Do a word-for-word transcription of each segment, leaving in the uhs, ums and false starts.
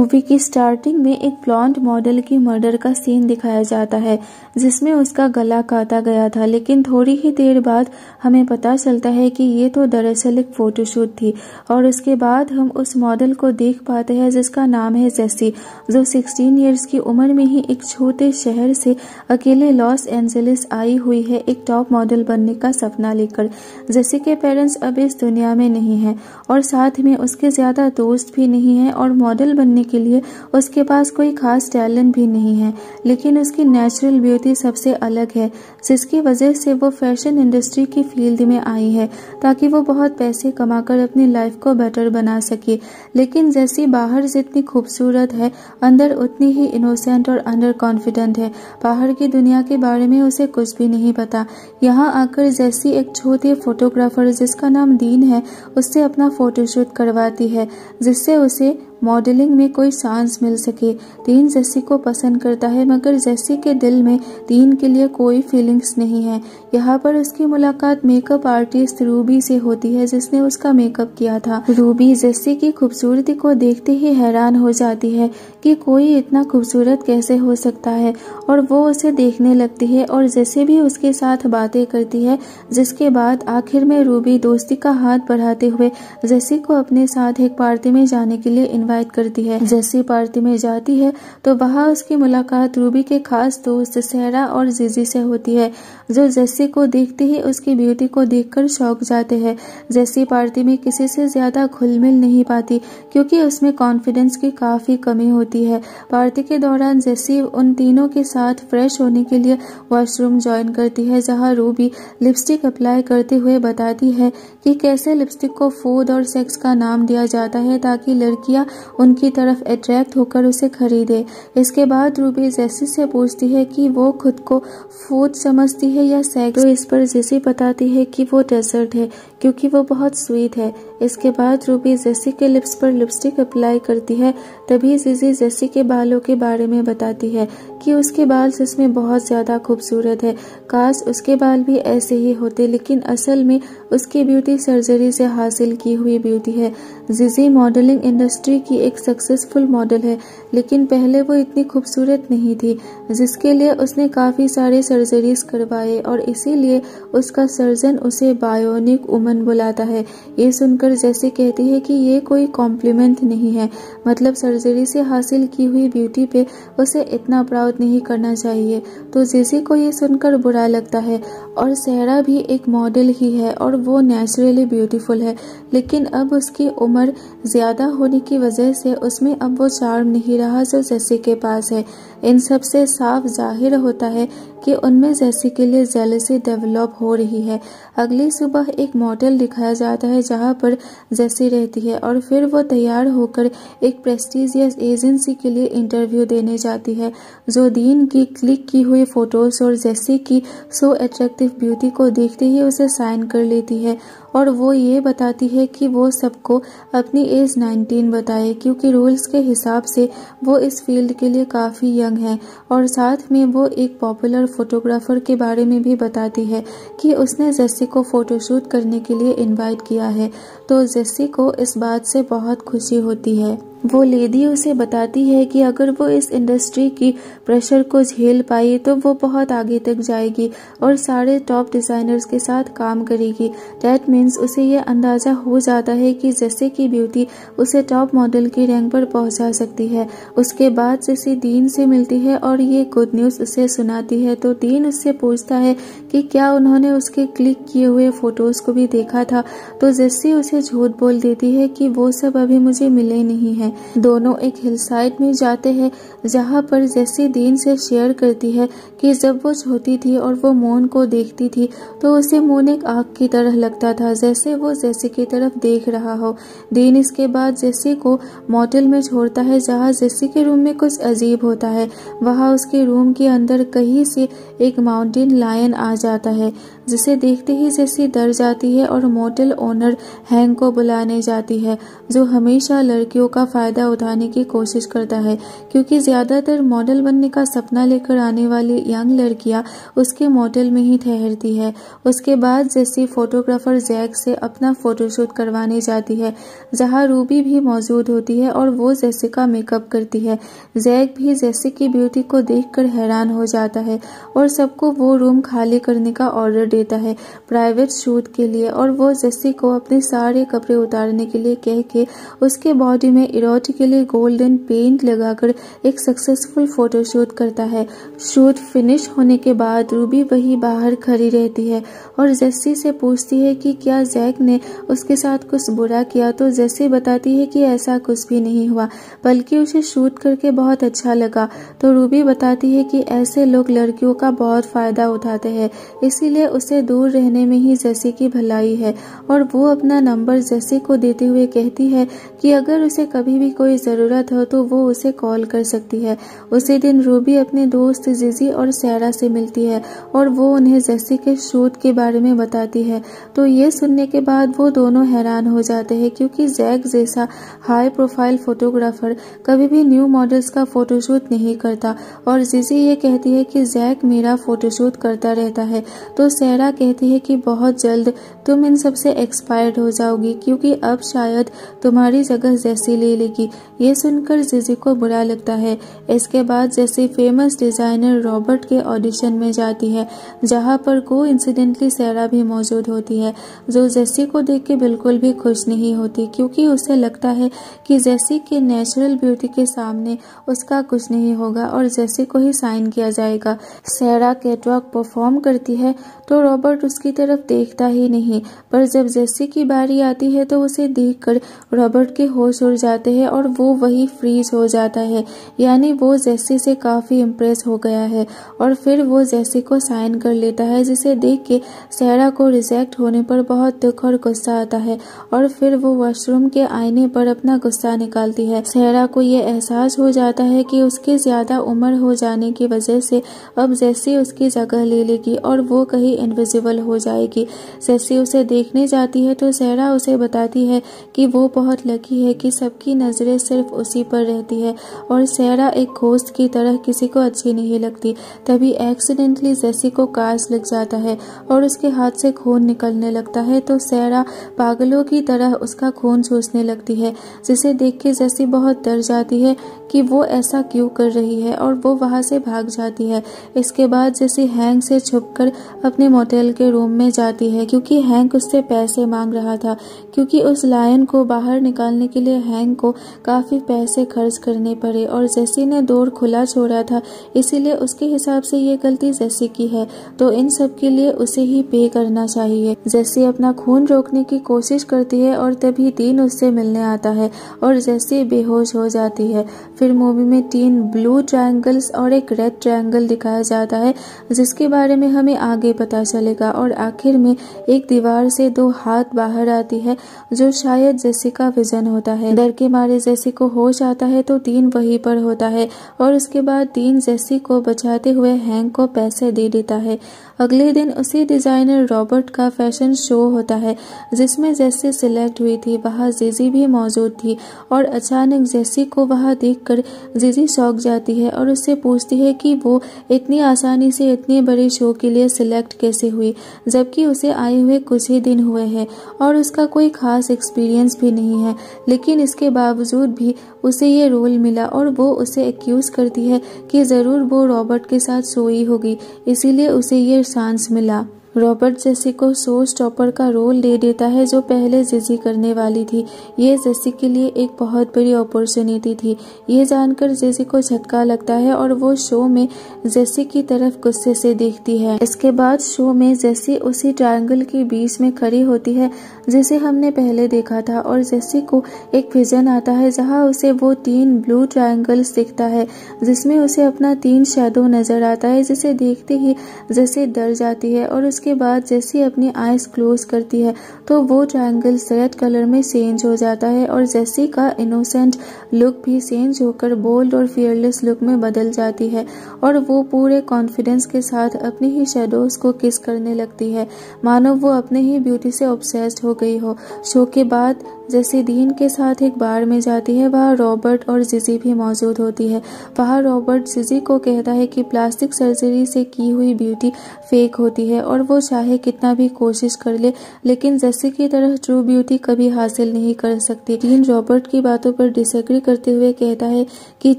Movie की starting में एक ब्लॉन्ड मॉडल की मर्डर का सीन दिखाया जाता है जिसमें उसका गला काटा गया था, लेकिन थोड़ी ही देर बाद हमें पता चलता है कि ये तो दरअसल एक फोटोशूट थी। और उसके बाद हम उस मॉडल को देख पाते हैं जिसका नाम है जेसी, जो सिक्सटीन ईयर्स की उम्र में ही एक छोटे शहर से अकेले लॉस एंजलिस आई हुई है एक टॉप मॉडल बनने का सपना लेकर। जेसी के पेरेंट्स अब इस दुनिया में नहीं है और साथ में उसके ज्यादा दोस्त भी नहीं है और मॉडल बनने के लिए उसके पास कोई खास टैलेंट भी नहीं है, लेकिन उसकी नेचुरल ब्यूटी सबसे अलग है जिसकी वजह से वो फैशन इंडस्ट्री की फील्ड में आई है ताकि वो बहुत पैसे कमाकर अपनी लाइफ को बेटर बना सके। लेकिन जैसी बाहर जितनी खूबसूरत है अंदर उतनी ही इनोसेंट और अंडर कॉन्फिडेंट है। बाहर की दुनिया के बारे में उसे कुछ भी नहीं पता। यहाँ आकर जैसी एक छोटे फोटोग्राफर जिसका नाम डीन है उससे अपना फोटोशूट करवाती है जिससे उसे मॉडलिंग में कोई चांस मिल सके। डीन जेसी को पसंद करता है मगर जेसी के दिल में डीन के लिए कोई फीलिंग्स नहीं है। यहाँ पर उसकी मुलाकात मेकअप आर्टिस्ट रूबी से होती है जिसने उसका मेकअप किया था। रूबी जेसी की खूबसूरती को देखते ही हैरान हो जाती है कि कोई इतना खूबसूरत कैसे हो सकता है, और वो उसे देखने लगती है और जेसी भी उसके साथ बातें करती है, जिसके बाद आखिर में रूबी दोस्ती का हाथ बढ़ाते हुए जेसी को अपने साथ एक पार्टी में जाने के लिए इनवाइट करती है। जेसी पार्टी में जाती है तो वहाँ उसकी मुलाकात रूबी के खास दोस्त सहरा और जीजी से होती है, जो जेसी को देखते ही उसकी ब्यूटी को देखकर शौक जाते हैं। जेसी पार्टी में किसी से ज्यादा घुलमिल नहीं पाती क्योंकि उसमें कॉन्फिडेंस की काफी कमी होती है। पार्टी के दौरान जेसी उन तीनों के साथ फ्रेश होने के लिए वॉशरूम ज्वाइन करती है, जहाँ रूबी लिपस्टिक अप्लाई करते हुए बताती है कि कैसे लिपस्टिक को फूड और सेक्स का नाम दिया जाता है ताकि लड़कियां उनकी तरफ अट्रैक्ट होकर उसे खरीदे। इसके बाद रूबी जेसी से पूछती है कि वो खुद को फूड समझती है या सेक्स, तो इस पर जेसी बताती है कि वो डेजर्ट है क्योंकि वो बहुत स्वीट है। इसके बाद रूबी जेसी के लिप्स पर लिपस्टिक अप्लाई करती है। तभी जीजी जेसी के बालों के बारे में बताती है कि उसके बाल इसमें बहुत ज़्यादा खूबसूरत है, काश उसके बाल भी ऐसे ही होते, लेकिन असल में उसकी ब्यूटी सर्जरी से हासिल की हुई ब्यूटी है। जीजी मॉडलिंग इंडस्ट्री की एक सक्सेसफुल मॉडल है, लेकिन पहले वो इतनी खूबसूरत नहीं थी, जिसके लिए उसने काफ़ी सारे सर्जरीज करवाए और इसीलिए उसका सर्जन उसे बायोनिक वुमन बुलाता है। ये सुनकर जैसी कहती है कि ये कोई कॉम्प्लीमेंट नहीं है, मतलब सर्जरी से हासिल की हुई ब्यूटी पे उसे इतना प्राउड नहीं करना चाहिए। तो जेसी को ये सुनकर बुरा लगता है, और सहरा भी एक मॉडल ही है और वो नेचुरली ब्यूटीफुल है, लेकिन अब उसकी उम्र ज़्यादा होने की वजह से उसमें अब वो चार्म नहीं रहा जो जेसी के पास है। इन सब से साफ जाहिर होता है कि उनमें जेसी के लिए जेलसी डेवलप हो रही है। अगली सुबह एक मॉडल दिखाया जाता है जहाँ पर जेसी रहती है, और फिर वो तैयार होकर एक प्रेस्टीजियस एजेंसी के लिए इंटरव्यू देने जाती है, जो डीन की क्लिक की हुई फोटोज और जेसी की सो अट्रैक्टिव ब्यूटी को देखते ही उसे साइन कर लेती है। और वो ये बताती है कि वो सबको अपनी एज नाइनटीन बताए क्योंकि रूल्स के हिसाब से वो इस फील्ड के लिए काफ़ी यंग है। और साथ में वो एक पॉपुलर फोटोग्राफर के बारे में भी बताती है कि उसने जेसी को फोटोशूट करने के लिए इनवाइट किया है। तो जेसी को इस बात से बहुत खुशी होती है। वो लेडी उसे बताती है कि अगर वो इस इंडस्ट्री की प्रेशर को झेल पाई तो वो बहुत आगे तक जाएगी और सारे टॉप डिज़ाइनर्स के साथ काम करेगी। दैट मीन्स उसे ये अंदाज़ा हो जाता है कि जेसी की ब्यूटी उसे टॉप मॉडल की रैंक पर पहुंचा सकती है। उसके बाद जेसी डीन से मिलती है और ये गुड न्यूज़ उसे सुनाती है। तो डीन उससे पूछता है कि क्या उन्होंने उसके क्लिक किए हुए फ़ोटोज़ को भी देखा था, तो जेसी उसे झूठ बोल देती है कि वो सब अभी मुझे मिले नहीं हैं। दोनों एक हिल साइड में जाते हैं जहाँ पर जेसी डीन से शेयर करती है कि जब वो छोटी थी और वो मोन को देखती थी तो उसे मोन एक आग की तरह लगता था, जैसे वो जेसी की तरफ देख रहा हो। डीन इसके बाद जेसी को मोटेल में छोड़ता है जहाँ जेसी के रूम में कुछ अजीब होता है। वहाँ उसके रूम के अंदर कहीं से एक माउंटेन लायन आ जाता है जिसे देखते ही जेसी डर जाती है और मोटेल ओनर हैंक को बुलाने जाती है, जो हमेशा लड़कियों का फ़ायदा उठाने की कोशिश करता है, क्योंकि ज़्यादातर मॉडल बनने का सपना लेकर आने वाली यंग लड़कियां उसके मॉडल में ही ठहरती है। उसके बाद जैसी फोटोग्राफर जैक से अपना फोटोशूट करवाने जाती है, जहां रूबी भी मौजूद होती है और वो जेसिका मेकअप करती है। जैक भी जेसी की ब्यूटी को देखकर हैरान हो जाता है और सबको वो रूम खाली करने का ऑर्डर देता है प्राइवेट शूट के लिए, और वो जेसी को अपने सारे कपड़े उतारने के लिए कह के उसके बॉडी में इरोट के लिए गोल्डन पेंट लगाकर एक सक्सेसफुल फोटोशूट करता है। शूट फिनिश होने के बाद रूबी वही बाहर खड़ी रहती है और जेसी से पूछती है कि क्या जैक ने उसके साथ कुछ बुरा किया, तो जेसी बताती है कि ऐसा कुछ भी नहीं हुआ बल्कि उसे शूट करके बहुत अच्छा लगा। तो रूबी बताती है कि ऐसे लोग लड़कियों का बहुत फायदा उठाते हैं, इसीलिए उसे दूर रहने में ही जेसी की भलाई है। और वो अपना नंबर जेसी को देते हुए कहती है कि अगर उसे कभी भी कोई ज़रूरत हो तो वो उसे कॉल कर सकती है। उसी दिन रूबी अपने दोस्त जिजी और सहरा से मिलती है और वो उन्हें जेसी के शूट के बारे में बताती है। तो ये सुनने के बाद वो दोनों हैरान हो जाते हैं, क्योंकि जैक जैसा हाई प्रोफाइल फोटोग्राफर कभी भी न्यू मॉडल्स का फोटोशूट नहीं करता। और जिजी ये कहती है कि जैक मेरा फोटोशूट करता रहता है। तो सहरा कहती है कि बहुत जल्द तुम इन सब से एक्सपायर्ड हो जाओगी, क्योंकि अब शायद तुम्हारी जगह जेसी ले लेगी। ये सुनकर जिजी को बुरा लगता है। इसके बाद जेसी फेमस डिजाइनर रॉबर्ट के ऑडिशन में जाती है, जहाँ पर को इंसिडेंटली सहरा भी मौजूद होती है, जो जेसी को देख के बिल्कुल भी खुश नहीं होती, क्योंकि उसे लगता है कि जेसी के नेचुरल ब्यूटी के सामने उसका कुछ नहीं होगा और जेसी को ही साइन किया जाएगा। सहरा कैटवॉक परफॉर्म करती है तो रॉबर्ट उसकी तरफ देखता ही नहीं, पर जब जेसी की बारी आती है तो उसे देखकर रॉबर्ट के होश उड़ जाते हैं और वो वही फ्रीज हो जाता है, यानी वो जेसी से काफ़ी इम्प्रेस हो गया है। और फिर वो जेसी को साइन कर लेता है, जिसे देख के सहरा को रिजेक्ट होने पर बहुत दुख और गुस्सा आता है और फिर वो वॉशरूम के आईने पर अपना गुस्सा निकालती है। सहरा को ये एहसास हो जाता है कि उसके ज़्यादा उम्र हो जाने की वजह से अब जेसी उसकी जगह ले लेगी और वो कहीं इनविजिबल हो जाएगी। जेसी उसे देखने जाती है तो सहरा उसे बताती है कि वो बहुत लकी है कि सबकी नज़रें सिर्फ उसी पर रहती है और सहरा एक घोस्ट की तरह किसी को अच्छी नहीं लगती। तभी एक्सीडेंटली जेसी को कांच लग जाता है और उसके हाथ से खून निकलने लगता है, तो सहरा पागलों की तरह उसका खून चूसने लगती है, जिसे देख के जेसी बहुत डर जाती है कि वो ऐसा क्यों कर रही है और वो वहाँ से भाग जाती है। इसके बाद जेसी हैंक से छुपकर अपने मोटेल के रूम में जाती है, क्योंकि हैंक उससे पैसे मांग रहा था, क्योंकि उस लायन को बाहर निकालने के लिए हैंक को काफ़ी पैसे खर्च करने पड़े और जेसी ने डोर खुला छोड़ा था, इसीलिए उसके हिसाब से ये गलती जेसी की है, तो इन सब के लिए उसे ही पे करना चाहिए। जेसी अपना खून रोकने की कोशिश करती है और तभी डीन उससे मिलने आता है और जेसी बेहोश हो जाती है। फिर मूवी में तीन ब्लू ट्रायंगल्स और एक रेड ट्रायंगल दिखाया जाता है, जिसके बारे में हमें आगे पता चलेगा। और आखिर में एक दीवार से दो हाथ बाहर आती है, जो शायद जेसी का विजन होता है। डर के मारे जेसी को होश आता है तो डीन वहीं पर होता है और उसके बाद डीन जेसी को बचाते हुए हैंक को पैसे दे देता है। अगले दिन उसी डिजाइनर रॉबर्ट का फैशन शो होता है, जिसमें जेसी सिलेक्ट हुई थी। वहाँ जीजी भी मौजूद थी और अचानक जेसी को वहाँ देखकर जीजी शौक जाती है और उससे पूछती है कि वो इतनी आसानी से इतने बड़े शो के लिए सिलेक्ट कैसे हुई, जबकि उसे आए हुए कुछ ही दिन हुए हैं और उसका कोई खास एक्सपीरियंस भी नहीं है। लेकिन इसके बावजूद भी उसे ये रोल मिला और वो उसे एक्यूज़ करती है कि ज़रूर वो रॉबर्ट के साथ सोई होगी, इसीलिए उसे ये चांस मिला। रॉबर्ट जेसी को शो स्टॉपर का रोल दे देता है, जो पहले जिजी करने वाली थी। ये जेसी के लिए एक बहुत बड़ी अपॉर्चुनिटी थी। ये जानकर जेसी को झटका लगता है और वो शो में जेसी की तरफ गुस्से से देखती है। इसके बाद शो में जेसी उसी ट्रायंगल के बीच में खड़ी होती है, जिसे हमने पहले देखा था, और जेसी को एक विजन आता है, जहाँ उसे वो तीन ब्लू ट्रायंगल्स दिखता है, जिसमें उसे अपना तीन शैडो नजर आता है, जिसे देखते ही जेसी डर जाती है। और उसके बाद जेसी अपनी आईज क्लोज करती है तो वो ट्रायंगल रेड कलर में चेंज हो जाता है और जेसी का इनोसेंट लुक भी चेंज होकर बोल्ड और फियरलेस लुक में बदल जाती है और वो पूरे कॉन्फिडेंस के साथ अपने ही शैडोज को किस करने लगती है, मानो वो अपने ही ब्यूटी से ऑब्सेस्ड हो गई हो। शो के बाद जैसे दीन के साथ एक बार में जाती है, वहाँ रॉबर्ट और जिजी भी मौजूद होती है। वहाँ रॉबर्ट जिजी को कहता है कि प्लास्टिक सर्जरी से की हुई ब्यूटी फेक होती है और वो चाहे कितना भी कोशिश कर ले, लेकिन जिसी की तरह ट्रू ब्यूटी कभी हासिल नहीं कर सकती। दीन रॉबर्ट की बातों पर डिसएग्री करते हुए कहता है कि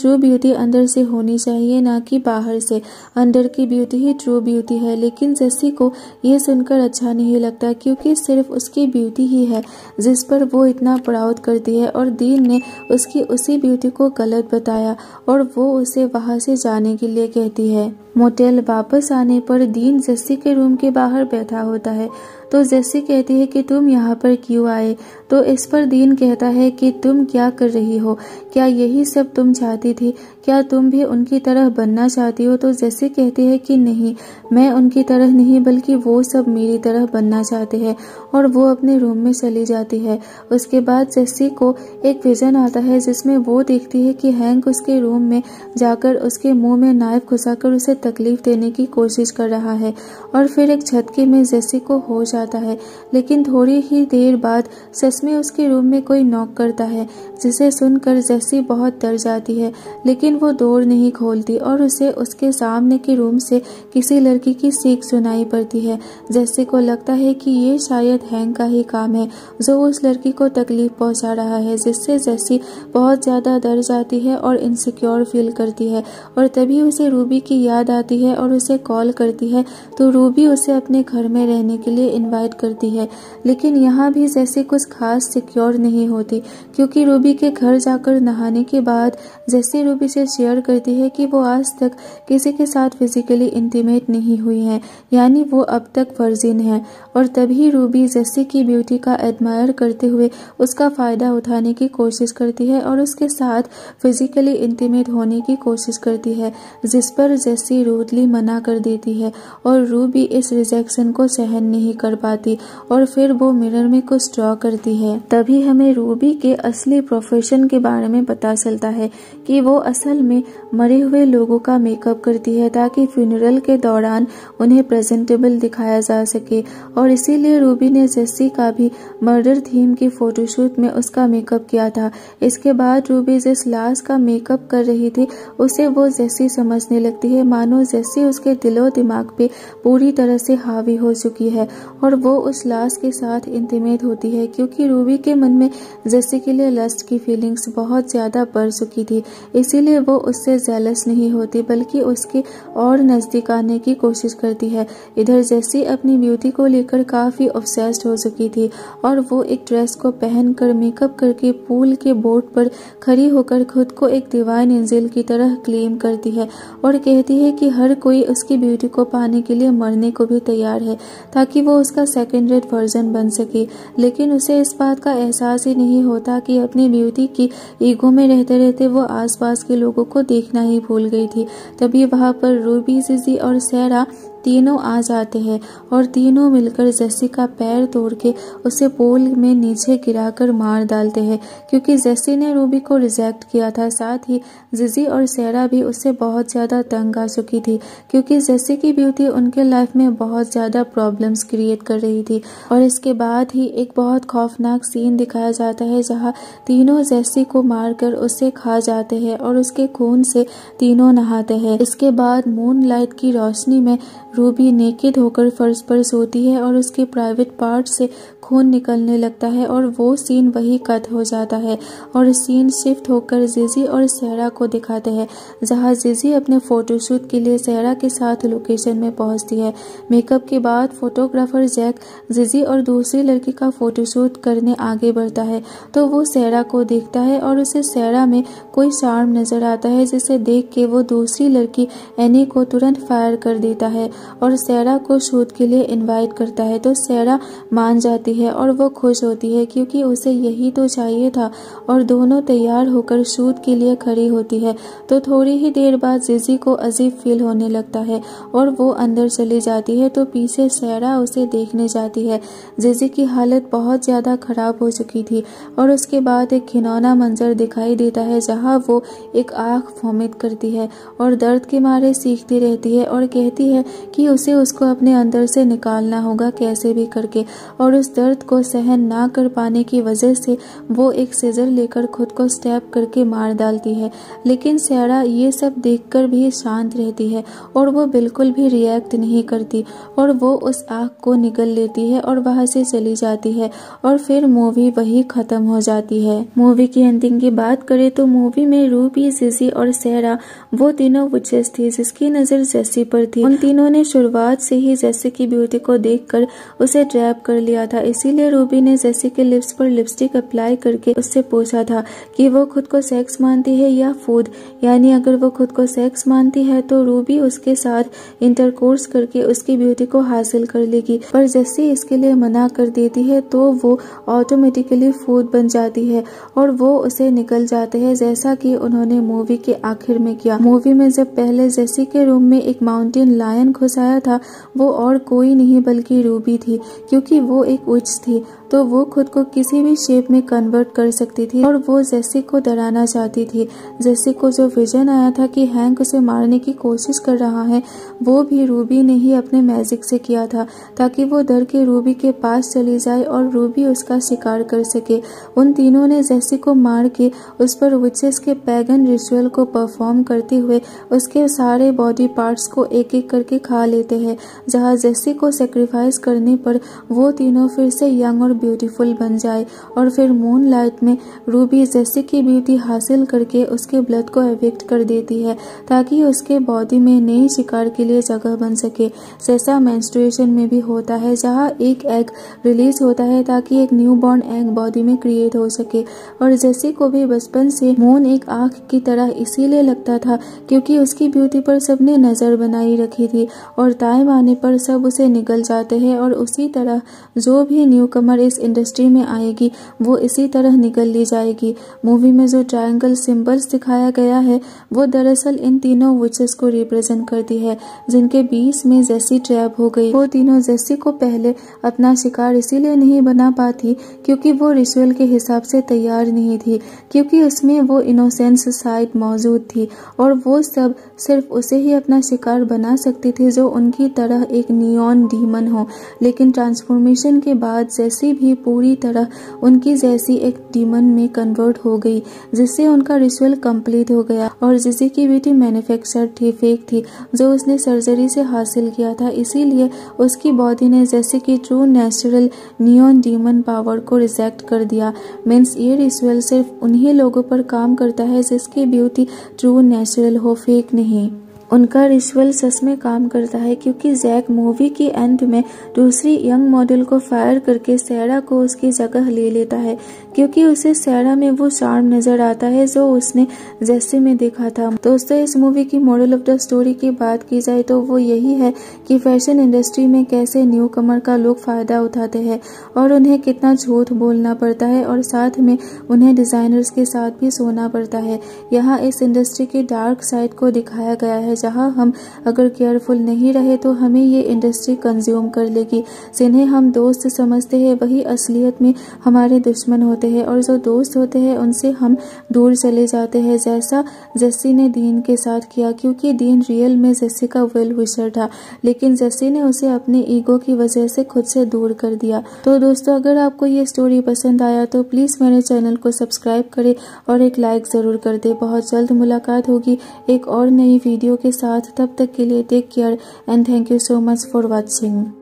ट्रू ब्यूटी अंदर से होनी चाहिए, ना कि बाहर से। अंदर की ब्यूटी ही ट्रू ब्यूटी है। लेकिन जिसी को यह सुनकर अच्छा नहीं लगता क्योंकि सिर्फ उसकी ब्यूटी ही है जिस पर वो इतना प्राउड करती है, और दीन ने उसकी उसी ब्यूटी को गलत बताया और वो उसे वहां से जाने के लिए कहती है। मोटेल वापस आने पर दीन जस्सी के रूम के बाहर बैठा होता है, तो जस्सी कहती है कि तुम यहाँ पर क्यों आए। तो इस पर दीन कहता है कि तुम क्या कर रही हो, क्या यही सब तुम चाहती थी, क्या तुम भी उनकी तरह बनना चाहती हो। तो जस्सी कहती है कि नहीं, मैं उनकी तरह नहीं बल्कि वो सब मेरी तरह बनना चाहते हैं, और वो अपने रूम में चली जाती है। उसके बाद जस्सी को एक विजन आता है जिसमें वो देखती है कि हैंक उसके रूम में जाकर उसके मुँह में नाइफ घुसाकर उसे तकलीफ देने की कोशिश कर रहा है, और फिर एक झटके में जस्सी को होश आता है। लेकिन थोड़ी ही देर बाद सच में उसके रूम में कोई नॉक करता है, जिसे सुनकर जस्सी बहुत डर जाती है, लेकिन वो डोर नहीं खोलती और उसे उसके सामने के रूम से किसी लड़की की चीख सुनाई पड़ती है। जस्सी को लगता है कि ये शायद हैंक का ही काम है जो उस लड़की को तकलीफ पहुंचा रहा है, जिससे जस्सी बहुत ज़्यादा डर जाती है और इनसिक्योर फील करती है, और तभी उसे रूबी की याद आती है और उसे कॉल करती है। तो रूबी उसे अपने घर में रहने के लिए इनवाइट करती है, लेकिन यहाँ भी जैसी कुछ खास सिक्योर नहीं होती, क्योंकि रूबी के घर जाकर नहाने के बाद जैसी रूबी से शेयर करती है कि वो आज तक किसी के साथ फिजिकली इंटीमेट नहीं हुई है, यानी वो अब तक वर्जिन है। और तभी रूबी जैसी की ब्यूटी का एडमायर करते हुए उसका फायदा उठाने की कोशिश करती है और उसके साथ फिजिकली इंटीमेट होने की कोशिश करती है, जिस पर जैसी रूडली मना कर देती है, और रूबी इस रिजेक्शन को सहन नहीं कर पाती और फिर वो मिरर में कुछ ड्रॉ करती है। तभी हमें रूबी के असली प्रोफेशन के बारे में पता चलता है कि वो असल में मरे हुए लोगों का मेकअप करती है ताकि फ्यूनरल के दौरान उन्हें प्रेजेंटेबल दिखाया जा सके, और इसीलिए रूबी ने जेस्सी का भी मर्डर थीम की फोटोशूट में उसका मेकअप किया था। इसके बाद रूबी जिस लाश का मेकअप कर रही थी उसे वो जेस्सी समझने लगती है, जैसे उसके दिलो दिमाग पे पूरी तरह से हावी हो चुकी है, और वो उस लाश के साथ इंटीमेट होती है। क्योंकि रूबी के मन में जैसे के लिए लस्ट की फीलिंग्स बहुत ज्यादा बढ़ चुकी थी, इसीलिए वो उससे जेलस नहीं होती बल्कि उसके और नजदीक आने की कोशिश करती है। इधर जैसी अपनी ब्यूटी को लेकर काफी ऑब्सेस्ड हो चुकी थी, और वो एक ड्रेस को पहनकर मेकअप करके पूल के बोर्ड पर खड़ी होकर खुद को एक डिवाइन एंजल की तरह क्लेम करती है और कहती है कि हर कोई उसकी ब्यूटी को पाने के लिए मरने को भी तैयार है ताकि वो उसका सेकेंड रेट वर्जन बन सके। लेकिन उसे इस बात का एहसास ही नहीं होता कि अपनी ब्यूटी की ईगो में रहते रहते वो आसपास के लोगों को देखना ही भूल गई थी। तभी वहाँ पर रूबी, जिजी और सहरा तीनों आ जाते हैं, और तीनों मिलकर जैसी का पैर तोड़ के उसे पोल में नीचे गिराकर मार डालते हैं, क्योंकि जैसी ने रूबी को रिजेक्ट किया था। साथ ही जिजी और सहरा भी उससे बहुत ज़्यादा तंग आ चुकी थी, क्योंकि जैसी की ब्यूटी उनके लाइफ में बहुत ज़्यादा प्रॉब्लम्स क्रिएट कर रही थी। और इसके बाद ही एक बहुत खौफनाक सीन दिखाया जाता है जहाँ तीनों जैसी को मारकर उसे खा जाते हैं और उसके खून से तीनों नहाते हैं। इसके बाद मून लाइट की रोशनी में रूबी नेकेड होकर फर्श पर सोती है और उसके प्राइवेट पार्ट से खून निकलने लगता है, और वो सीन वही कट हो जाता है। और सीन शिफ्ट होकर जिजी और सहरा को दिखाते हैं, जहाँ जिजी अपने फोटोशूट के लिए सहरा के साथ लोकेशन में पहुँचती है। मेकअप के बाद फोटोग्राफर जैक जिजी और दूसरी लड़की का फोटोशूट करने आगे बढ़ता है, तो वो सहरा को देखता है और उसे सहरा में कोई चार्म नजर आता है, जिसे देख के वो दूसरी लड़की एनी को तुरंत फायर कर देता है और सहरा को शूट के लिए इनवाइट करता है। तो सहरा मान जाती है और वो खुश होती है क्योंकि उसे यही तो चाहिए था, और दोनों तैयार होकर शूट के लिए खड़ी होती है। तो थोड़ी ही देर बाद जिजी को अजीब फील होने लगता है और वो अंदर चली जाती है, तो पीछे सहरा उसे देखने जाती है। जिजी की हालत बहुत ज़्यादा खराब हो चुकी थी, और उसके बाद एक घिनौना मंजर दिखाई देता है जहाँ वो एक आँख वॉमिट करती है और दर्द के मारे चीखती रहती है और कहती है कि उसे उसको अपने अंदर से निकालना होगा कैसे भी करके, और उस दर्द को सहन ना कर पाने की वजह से वो एक सीजर लेकर खुद को स्टैब करके मार डालती है। लेकिन सहरा ये सब देखकर भी शांत रहती है और वो बिल्कुल भी रिएक्ट नहीं करती, और वो उस आग को निगल लेती है और वहाँ से चली जाती है, और फिर मूवी वही खत्म हो जाती है। मूवी की एंडिंग की बात करें तो मूवी में रूबी, जिजी और सहरा वो तीनों विचेस थी जिसकी नजर जेसी पर थी। उन तीनों ने शुरुआत से ही जेसी की ब्यूटी को देखकर उसे ट्रैप कर लिया था, इसीलिए रूबी ने जेसी के लिप्स पर लिपस्टिक अप्लाई करके उससे पूछा था कि वो खुद को सेक्स मानती है या फूड, यानी अगर वो खुद को सेक्स मानती है तो रूबी उसके साथ इंटरकोर्स करके उसकी ब्यूटी को हासिल कर लेगी, पर जेसी इसके लिए मना कर देती है तो वो ऑटोमेटिकली फूड बन जाती है और वो उसे निकल जाते हैं, जैसा कि उन्होंने मूवी के आखिर में किया। मूवी में जब पहले जेसी के रूम में एक माउंटेन लायन घुसाया था वो और कोई नहीं बल्कि रूबी थी, क्योंकि वो एक विच थी तो वो खुद को किसी भी शेप में कन्वर्ट कर सकती थी और वो जेसी को डराना चाहती थी। जेसी को जो विजन आया था कि हैंक उसे मारने की कोशिश कर रहा है वो भी रूबी ने ही अपने मैजिक से किया था, ताकि वो डर के रूबी के पास चली जाए और रूबी उसका शिकार कर सके। उन तीनों ने जेसी को मार के उस पर विचेस के पैगन रिचुअल को परफॉर्म करते हुए उसके सारे बॉडी पार्ट्स को एक एक करके खा लेते हैं, जहाँ जेसी को सेक्रीफाइस करने पर वो तीनों फिर से यंग और ब्यूटीफुल बन जाए। और फिर मूनलाइट में रूबी जेसी की ब्यूटी हासिल करके उसके ब्लड को एविक्ट कर देती है ताकि उसके बॉडी में नए शिकार के लिए जगह बन सके, जैसा मेंस्ट्रुएशन में भी होता है जहां एक एग रिलीज होता है ताकि एक न्यूबॉर्न एग बॉडी में क्रिएट हो सके। और जेसी को भी बचपन से मून एक आंख की तरह इसीलिए लगता था क्योंकि उसकी ब्यूटी पर सबने नजर बनाई रखी थी और टाइम आने पर सब उसे निगल जाते हैं, और उसी तरह जो भी न्यू कमर इस इंडस्ट्री में आएगी वो इसी तरह निगल ली जाएगी। मूवी में जो ट्रायंगल सिंबल्स दिखाया गया है वो दरअसल इन तीनों विचेस को रिप्रेजेंट करती है जिनके बीच में जेसी ट्रैप हो गई। वो तीनों जेसी को पहले अपना शिकार इसीलिए नहीं बना पाती क्योंकि वो रिचुअल के हिसाब से तैयार नहीं थी, क्योंकि उसमें वो इनोसेंस साइड मौजूद थी और वो सब सिर्फ उसे ही अपना शिकार बना सकती थी जो उनकी तरह एक नियॉन डीमन हो। लेकिन ट्रांसफॉर्मेशन के बाद जेसी भी पूरी तरह उनकी जैसी एक डीमन में कन्वर्ट हो गई, जिससे उनका रिचुअल कंप्लीट हो गया। और जिसी की ब्यूटी मैन्युफैक्चर थी, फेक थी, जो उसने सर्जरी से हासिल किया था, इसीलिए उसकी बॉडी ने जैसे कि true natural neon demon power को रिजेक्ट कर दिया। मीन्स ये रिचुअल सिर्फ उन्हीं लोगों पर काम करता है जिसकी ब्यूटी ट्रू नेचुरल हो, फेक नहीं। उनका रिचुअल सच में काम करता है क्योंकि जैक मूवी के एंड में दूसरी यंग मॉडल को फायर करके सहरा को उसकी जगह ले लेता है क्योंकि उसे सहरा में वो शार्म नजर आता है जो उसने जैसी में देखा था। दोस्तों, इस मूवी की मॉडल ऑफ द स्टोरी की बात की जाए तो वो यही है कि फैशन इंडस्ट्री में कैसे न्यू कमर का लोग फायदा उठाते हैं और उन्हें कितना झूठ बोलना पड़ता है और साथ में उन्हें डिजाइनर्स के साथ भी सोना पड़ता है। यहाँ इस इंडस्ट्री के डार्क साइड को दिखाया गया है जहाँ हम अगर केयरफुल नहीं रहे तो हमें ये इंडस्ट्री कंज्यूम कर लेगी। जिन्हें हम दोस्त समझते हैं वही असलियत में हमारे दुश्मन होते हैं और जो दोस्त होते हैं उनसे हम दूर चले जाते हैं, जैसा जेसी ने डीन के साथ किया क्योंकि डीन रियल में जेसी का वेल विशर था लेकिन जेसी ने उसे अपने ईगो की वजह से खुद से दूर कर दिया। तो दोस्तों, अगर आपको ये स्टोरी पसंद आया तो प्लीज मेरे चैनल को सब्सक्राइब करें और एक लाइक जरूर कर दे। बहुत जल्द मुलाकात होगी एक और नई वीडियो के साथ, तब तक के लिए take care and thank you so much for watching.